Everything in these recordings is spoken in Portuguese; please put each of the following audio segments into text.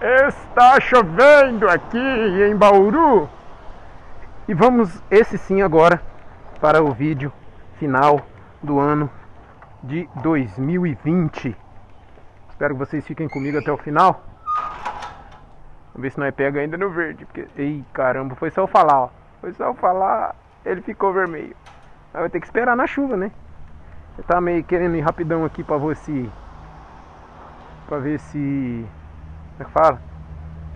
Está chovendo aqui em Bauru. E vamos, esse sim, agora para o vídeo final do ano de 2020. Espero que vocês fiquem comigo até o final. Vamos ver se não é pega ainda no verde, porque... ei, caramba, foi só eu falar, ó. Foi só eu falar, ele ficou vermelho. Aí vai ter que esperar na chuva, né? Eu tava meio querendo ir rapidão aqui pra ver se... Como é que fala?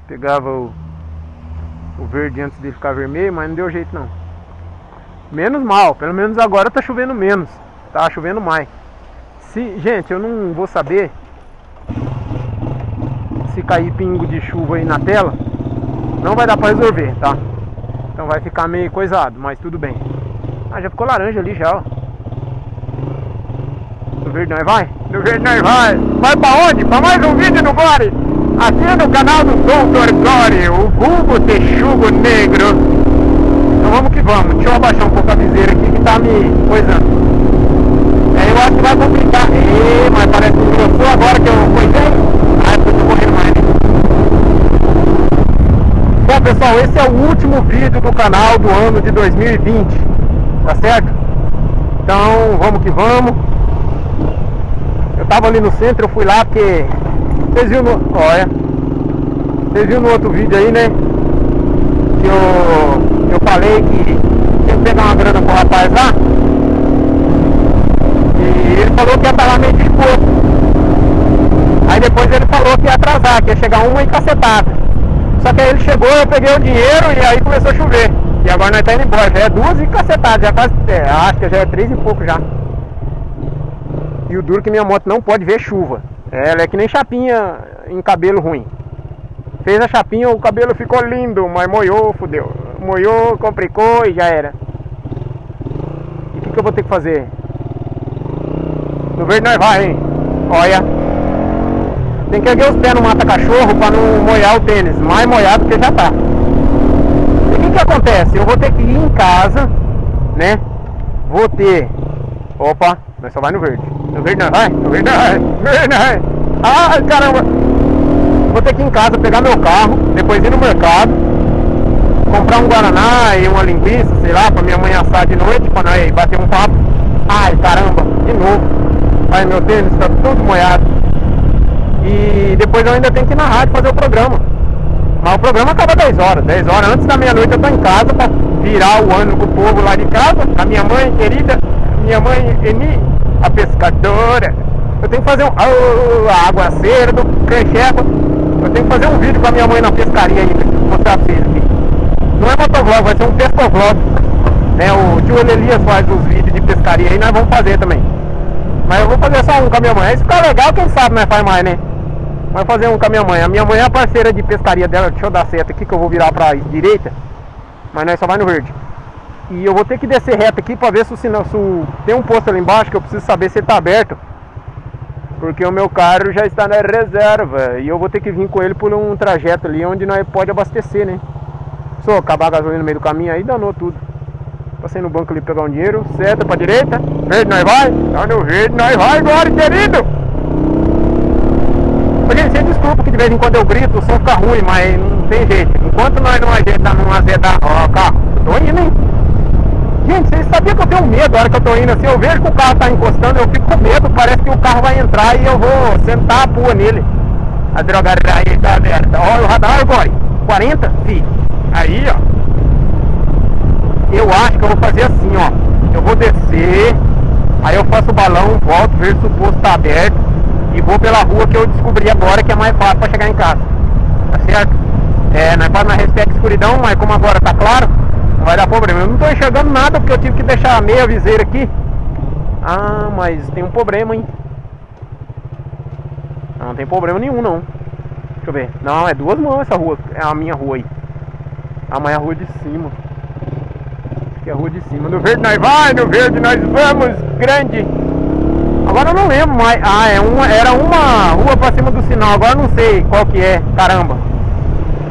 Pegava o verde antes dele ficar vermelho, mas não deu jeito não. Menos mal, pelo menos agora tá chovendo menos. Tá chovendo mais. Gente, eu não vou saber se cair pingo de chuva aí na tela. Não vai dar pra resolver, tá? Então vai ficar meio coisado, mas tudo bem. Ah, já ficou laranja ali já, ó. No verde nós vai? No verde nós vai! Vai pra onde? Pra mais um vídeo do Gory! Aqui no canal do Doutor Gory, o vulgo texugo negro. Então vamos que vamos. Deixa eu abaixar um pouco a viseira aqui que tá me coisando. Aí eu acho que vai complicar. Ih, mas parece que gostou agora que eu coisei. Aí eu tô correndo mais. Bom pessoal, esse é o último vídeo do canal do ano de 2020. Tá certo? Então vamos que vamos. Eu tava ali no centro, eu fui lá porque vocês viram no... olha, vocês viram no outro vídeo aí, né? Que eu falei que tinha que pegar uma grana pro rapaz lá. E ele falou que ia estar lá meio de pouco. Aí depois ele falou que ia atrasar, que ia chegar uma encacetada. Só que aí ele chegou, eu peguei o dinheiro e aí começou a chover. E agora nós tá indo embora, já é duas encacetadas, já quase... é, acho que já é 3 e pouco já. E o duro que minha moto não pode ver chuva. Ela é que nem chapinha em cabelo ruim. Fez a chapinha, o cabelo ficou lindo, mas moiou, fudeu. Moiou, complicou e já era. E o que eu vou ter que fazer? No verde nós vai, hein? Olha. Tem que erguer os pés no mata-cachorro pra não moiar o tênis. Mais moiado que já tá. E o que acontece? Eu vou ter que ir em casa, né? Vou ter... opa, nós só vai no verde. No verde não vai? No verde não vai? No verde não vai? Ai, caramba! Vou ter que ir em casa pegar meu carro, depois ir no mercado, comprar um guaraná e uma linguiça, sei lá, pra minha mãe assar de noite, pra nós bater um papo. Ai, caramba, de novo. Ai, meu tênis tá todo molhado. E depois eu ainda tenho que ir na rádio fazer o programa. Mas o programa acaba 10 horas. 10 horas antes da meia-noite eu tô em casa pra virar o ano com o povo lá de casa. A minha mãe querida, minha mãe Eni, a pescadora. Eu tenho que fazer um... oh, aguaceiro do Cancheba. Eu tenho que fazer um vídeo com a minha mãe na pescaria ainda, mostrar pra vocês aqui. Não é motovlog, vai ser um pescovlog, né? O tio Elias faz os vídeos de pescaria aí, nós vamos fazer também. Mas eu vou fazer só um com a minha mãe. Aí se ficar legal, quem sabe nós faz mais, né? Vai fazer um com a minha mãe. A minha mãe é a parceira de pescaria dela. Deixa eu dar seta aqui que eu vou virar pra direita, mas nós só vai no verde. E eu vou ter que descer reto aqui pra ver se o sinal... tem um posto ali embaixo que eu preciso saber se ele tá aberto, porque o meu carro já está na reserva. E eu vou ter que vir com ele por um trajeto ali onde nós pode abastecer, né? Se eu acabar a gasolina no meio do caminho aí, danou tudo. Passei no banco ali pegar um dinheiro. Seta pra direita. Verde nós vai? Tá no verde nós vai agora, querido! Gente, sem desculpa que de vez em quando eu grito, o som fica ruim, mas não tem jeito. Enquanto nós não ajeitarmos, não azedar... ó, carro, tô indo, hein? Gente, vocês sabiam que eu tenho medo na hora que eu tô indo assim? Eu vejo que o carro tá encostando, eu fico com medo, parece que o carro vai entrar e eu vou sentar a pua nele. A drogaria aí tá aberta. Olha o radar agora, 40, filho. Aí, ó. Eu acho que eu vou fazer assim, ó. Eu vou descer, aí eu faço o balão, volto, vejo se o posto tá aberto e vou pela rua que eu descobri agora que é mais fácil pra chegar em casa. Tá certo? É, nós fazemos na respeito à escuridão, mas como agora tá claro, vai dar problema. Eu não tô enxergando nada porque eu tive que deixar a meia viseira aqui. Ah, mas tem um problema, hein? Não tem problema nenhum, não. Deixa eu ver. Não, é duas mãos essa rua. É a minha rua aí. Ah, mas é a rua de cima. Acho que é a rua de cima. No verde nós vai, no verde nós vamos. Grande. Agora eu não lembro mais. Ah, era uma rua pra cima do sinal. Agora eu não sei qual que é. Caramba.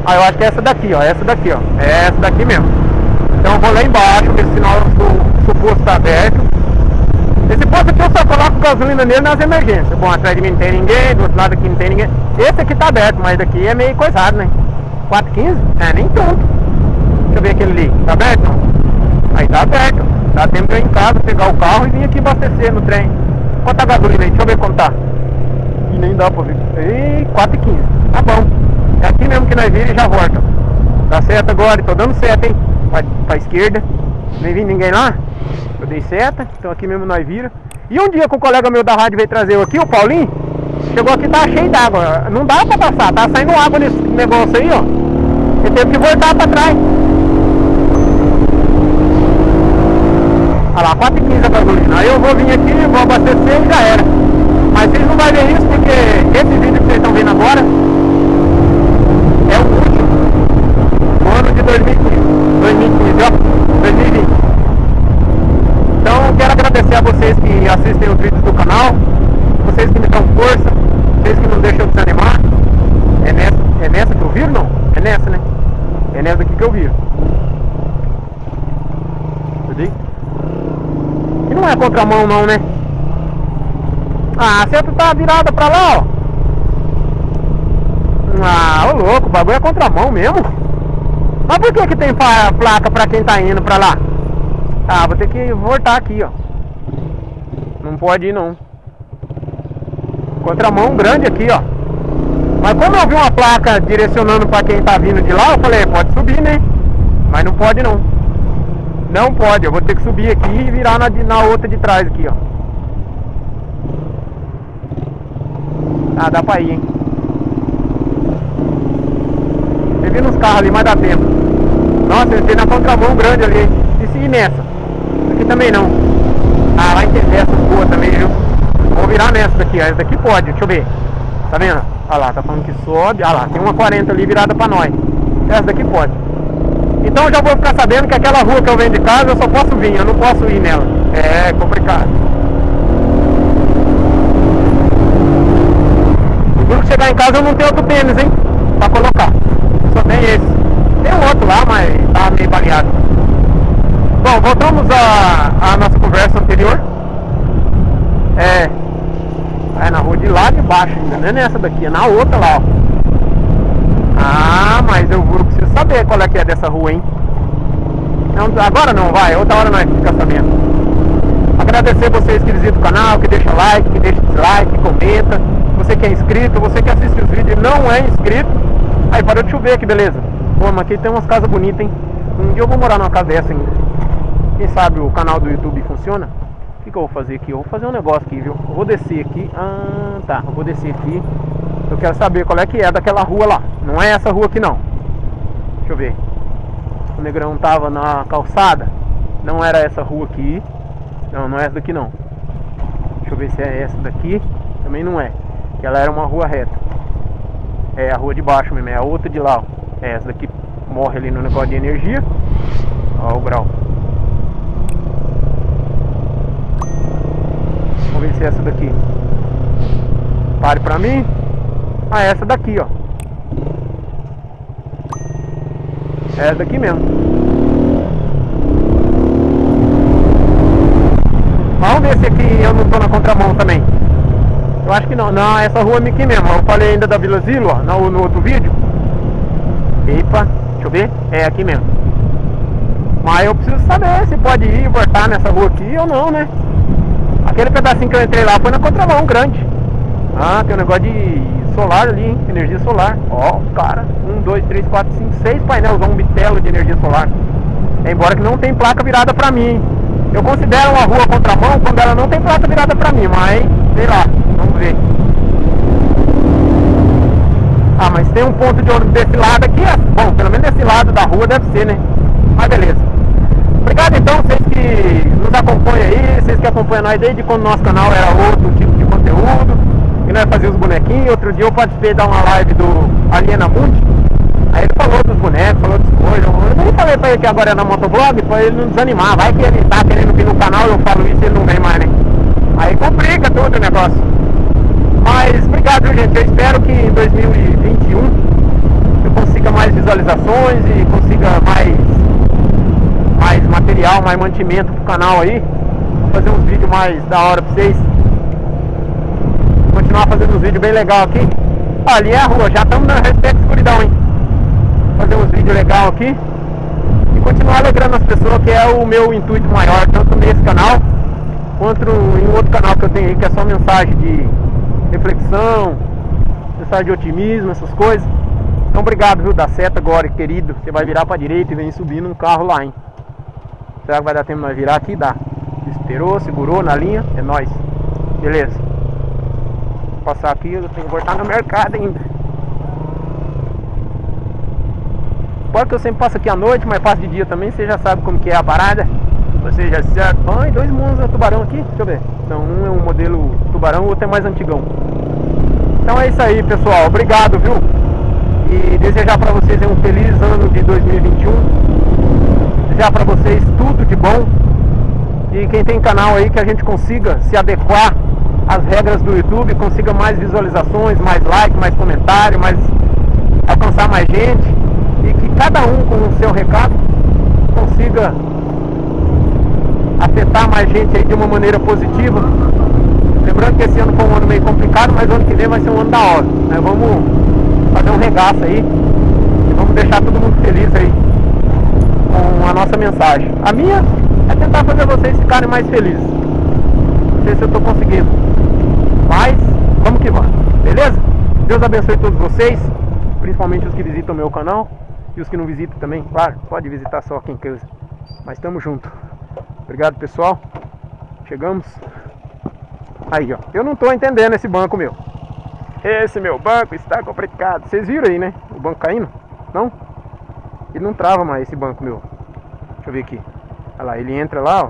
Ah, eu acho que é essa daqui, ó. Essa daqui, ó. É essa daqui mesmo. Então eu vou lá embaixo, ver se o sinal do posto está aberto. Esse posto aqui eu só coloco gasolina nele nas emergências. Bom, atrás de mim não tem ninguém, do outro lado aqui não tem ninguém. Esse aqui tá aberto, mas daqui é meio coisado, né? 4,15? É, nem tanto. Deixa eu ver aquele ali. Tá aberto? Aí tá aberto. Dá tempo pra eu ir em casa, pegar o carro e vir aqui abastecer no trem. Quanto tá a gasolina aí? Deixa eu ver quanto tá. E nem dá pra ver. E 4,15. Tá bom. É aqui mesmo que nós vira e já volta. Dá seta agora, tô dando seta, hein? Vai pra esquerda. Nem vi ninguém lá. Eu dei seta, então aqui mesmo nós vira. E um dia que o colega meu da rádio veio trazer eu aqui, o Paulinho, chegou aqui e tava cheio d'água. Não dá pra passar, tá saindo água nesse negócio aí, ó. Ele teve que voltar pra trás. Olha lá, 4,15 a gasolina. Aí eu vou vir aqui, vou abastecer e já era. Mas vocês não vão ver isso porque esse vídeo que vocês estão vendo agora é o último do ano de 2020. Quero agradecer a vocês que assistem os vídeos do canal, vocês que me dão força, vocês que não deixam desanimar. É nessa que eu viro, não? É nessa, né? É nessa aqui que eu viro. Entendeu? E não é contramão, não, né? Ah, a seta tá virada pra lá, ó. Ah, ô louco, o bagulho é contramão mesmo. Mas por que que tem placa pra quem tá indo pra lá? Ah, vou ter que voltar aqui, ó. Não pode ir, não. Contramão grande aqui, ó. Mas como eu vi uma placa direcionando pra quem tá vindo de lá, eu falei, pode subir, né? Mas não pode, não. Não pode, eu vou ter que subir aqui e virar na outra de trás aqui, ó. Ah, dá pra ir, hein? Você viu nos carros ali, mas dá tempo. Nossa, eu entrei na contramão grande ali, hein? Isso é imensa. Aqui também não. Ah, lá em essa boa também, viu? Vou virar nessa daqui, ó. Essa daqui pode, deixa eu ver. Tá vendo? Olha lá, tá falando que sobe. Olha lá, tem uma 40 ali virada pra nós. Essa daqui pode. Então já vou ficar sabendo que aquela rua que eu venho de casa eu só posso vir, eu não posso ir nela. É complicado. Quando chegar em casa eu não tenho outro tênis, hein? Pra colocar. Só tem esse. Tem um outro lá, mas tá meio baleado. Bom, voltamos à nossa conversa anterior. É na rua de lá de baixo ainda, não é nessa daqui, é na outra lá, ó. Ah, mas eu preciso saber qual é que é dessa rua, hein? Não, agora não, vai, outra hora nós ficamos sabendo. Agradecer vocês que visitam o canal, que deixam like, que deixam dislike, que comenta. Você que é inscrito, você que assiste os vídeos e não é inscrito. Aí parou de chover aqui, beleza? Pô, mas aqui tem umas casas bonitas, hein? Um dia eu vou morar numa casa dessa ainda. Quem sabe o canal do YouTube funciona? O que eu vou fazer aqui? Eu vou fazer um negócio aqui, viu? Eu vou descer aqui. Ah, tá. Eu vou descer aqui. Eu quero saber qual é que é daquela rua lá. Não é essa rua aqui, não. Deixa eu ver. O negrão tava na calçada. Não era essa rua aqui. Não, não é essa daqui, não. Deixa eu ver se é essa daqui. Também não é. Ela era uma rua reta. É a rua de baixo mesmo. É a outra de lá, ó. É essa daqui. Morre ali no negócio de energia. Ó o grau. Vamos ver se é essa daqui. Pare pra mim. Ah, é essa daqui, ó. É essa daqui mesmo. Mas vamos ver se aqui eu não tô na contramão também. Eu acho que não. Não, essa rua é aqui mesmo. Eu falei ainda da Vila Zilo, ó, no outro vídeo. Epa, deixa eu ver. É aqui mesmo. Mas eu preciso saber se pode ir e voltar nessa rua aqui ou não, né? Aquele pedacinho que eu entrei lá foi na contramão grande. Ah, tem um negócio de solar ali, hein? Energia solar. Ó, cara, 1, 2, 3, 4, 5, 6 painéis, um bitelo de energia solar. Embora que não tem placa virada pra mim. Eu considero uma rua contramão quando ela não tem placa virada pra mim, mas sei lá, vamos ver. Ah, mas tem um ponto de ônibus desse lado aqui, bom, pelo menos desse lado da rua deve ser, né? Mas beleza. Obrigado então, vocês que nos acompanham aí, vocês que acompanham nós desde quando o nosso canal era outro tipo de conteúdo, que nós fazíamos os bonequinhos. Outro dia eu participei de uma live do Aliena Mundi, aí ele falou dos bonecos, falou das coisas. Eu nem falei pra ele que agora é na Motovlog, pra ele não desanimar, vai que ele tá querendo vir no canal, eu falo isso e ele não vem mais, né? Aí complica todo o negócio. Mas obrigado, gente, eu espero que em 2021 eu consiga mais visualizações e consiga mais material, mais mantimento pro canal aí. Fazer uns vídeos vídeo mais da hora pra vocês. Continuar fazendo uns vídeos bem legal aqui. Ó, ali é a rua, já estamos na respeito da escuridão, hein? Fazer uns vídeos legais aqui e continuar alegrando as pessoas, que é o meu intuito maior, tanto nesse canal quanto em outro canal que eu tenho aí, que é só mensagem de reflexão, mensagem de otimismo, essas coisas. Então obrigado, viu, da seta agora, querido. Você vai virar pra direita e vem subindo um carro lá, hein? Será que vai dar tempo de nós virar aqui? Dá. Esperou, segurou na linha, é nóis. Beleza. Vou passar aqui, eu tenho que voltar no mercado ainda. Pode que eu sempre passo aqui à noite, mas passo de dia também, você já sabe como que é a parada. Você já sabe. Ai, dois mundos no tubarão aqui, deixa eu ver. Então um é um modelo tubarão, o outro é mais antigão. Então é isso aí, pessoal. Obrigado, viu? E desejar para vocês um feliz ano de 2021. Desejar para vocês tudo de bom. E quem tem canal aí, que a gente consiga se adequar às regras do YouTube, consiga mais visualizações, mais like, mais comentário, mais alcançar mais gente. E que cada um com o seu recado consiga afetar mais gente aí de uma maneira positiva. Lembrando que esse ano foi um ano meio complicado, mas o ano que vem vai ser um ano da hora, né? Vamos fazer um regaço aí e vamos deixar todo mundo feliz aí com a nossa mensagem. A minha é tentar fazer vocês ficarem mais felizes. Não sei se eu estou conseguindo, mas vamos que vamos, beleza? Deus abençoe todos vocês, principalmente os que visitam o meu canal e os que não visitam também, claro, pode visitar só quem quiser, mas tamo junto. Obrigado, pessoal. Chegamos aí, ó. Eu não estou entendendo esse banco meu. Esse meu banco está complicado. Vocês viram aí, né? O banco caindo? Não? Ele não trava mais, esse banco meu. Deixa eu ver aqui. Olha lá, ele entra lá, ó.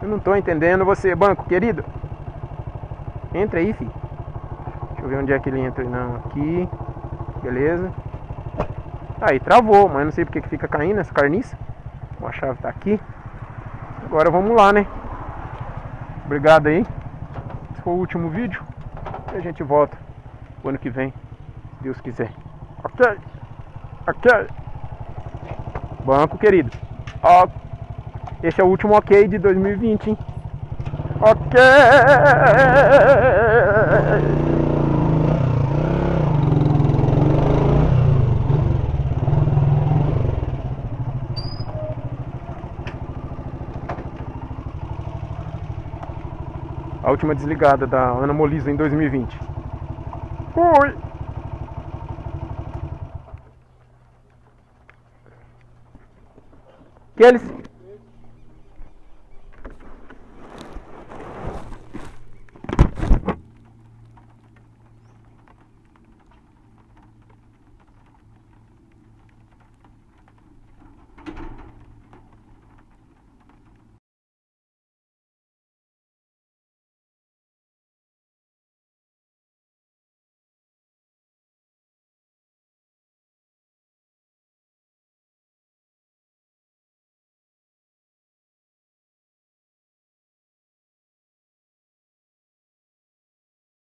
Eu não tô entendendo você, banco querido. Entra aí, filho. Deixa eu ver onde é que ele entra. Não, aqui. Beleza. Aí, travou. Mas não sei porque que fica caindo essa carniça. A chave tá aqui. Agora vamos lá, né? Obrigado aí. Foi o último vídeo e a gente volta o ano que vem, se Deus quiser. Ok, ok, banco querido. Ó, esse é o último ok de 2020, hein? Ok, a última desligada da Ana Molisa em 2020. Oi. Que eles...